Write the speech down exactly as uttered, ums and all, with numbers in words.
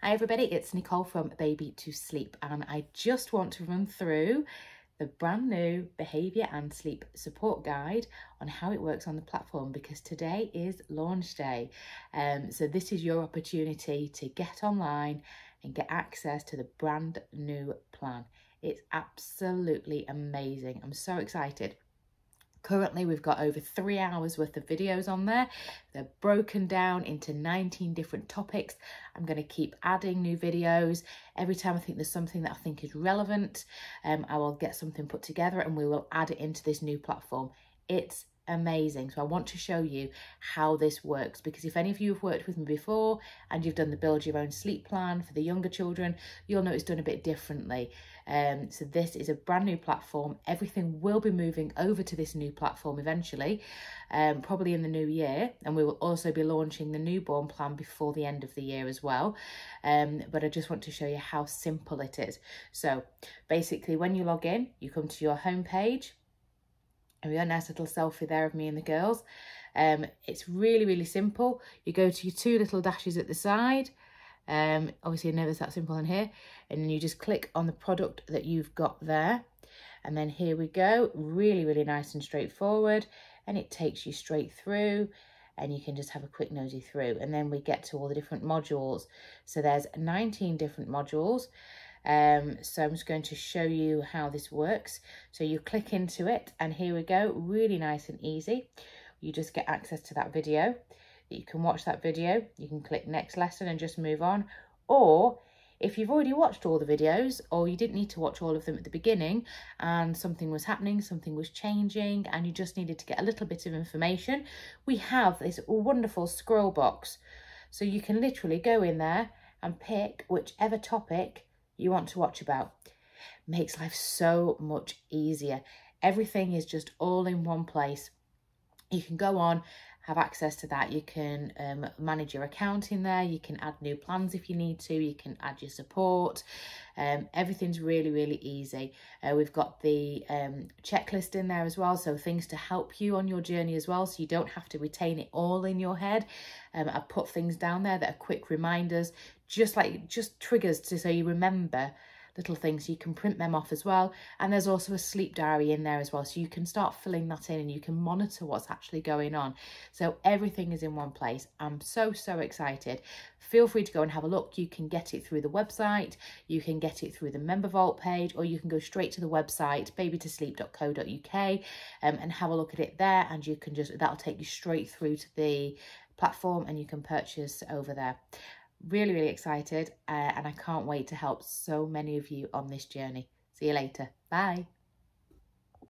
Hi everybody, it's Nicole from Baby to Sleep and I just want to run through the brand new Behaviour and Sleep Support Guide on how it works on the platform, because today is launch day. Um, so this is your opportunity to get online and get access to the brand new plan. It's absolutely amazing. I'm so excited. Currently, we've got over three hours worth of videos on there. They're broken down into nineteen different topics. I'm going to keep adding new videos. Every time I think there's something that I think is relevant, um, I will get something put together and we will add it into this new platform. It's amazing. So I want to show you how this works, because if any of you have worked with me before and you've done the build your own sleep plan for the younger children, you'll know it's done a bit differently. Um, so this is a brand new platform. Everything will be moving over to this new platform eventually, um, probably in the new year, and we will also be launching the newborn plan before the end of the year as well. Um, but I just want to show you how simple it is. So basically, when you log in, you come to your home page. And we got a nice little selfie there of me and the girls. Um, it's really, really simple. You go to your two little dashes at the side. Um, obviously, you know that's that simple on here. And then you just click on the product that you've got there. And then here we go. Really, really nice and straightforward. And it takes you straight through. And you can just have a quick nosy through. And then we get to all the different modules. So there's nineteen different modules. Um, so I'm just going to show you how this works. So you click into it and here we go, really nice and easy. You just get access to that video. You can watch that video, you can click next lesson and just move on. Or if you've already watched all the videos, or you didn't need to watch all of them at the beginning and something was happening, something was changing and you just needed to get a little bit of information, we have this wonderful scroll box. So you can literally go in there and pick whichever topic you want to watch about. Makes life so much easier. Everything is just all in one place. You can go on, have access to that. You can um, manage your account in there. You can add new plans if you need to. You can add your support. Um, everything's really, really easy. Uh, we've got the um, checklist in there as well. So things to help you on your journey as well. So you don't have to retain it all in your head. Um, I put things down there that are quick reminders, just like just triggers to so you remember little things, so you can print them off as well. And there's also a sleep diary in there as well, so you can start filling that in and you can monitor what's actually going on. So everything is in one place. I'm so so excited. Feel free to go and have a look. You can get it through the website, you can get it through the member vault page, or you can go straight to the website baby to sleep dot co dot U K um, and have a look at it there, and you can just that'll take you straight through to the platform and you can purchase over there. Really, really excited uh, and I can't wait to help so many of you on this journey. See you later. Bye.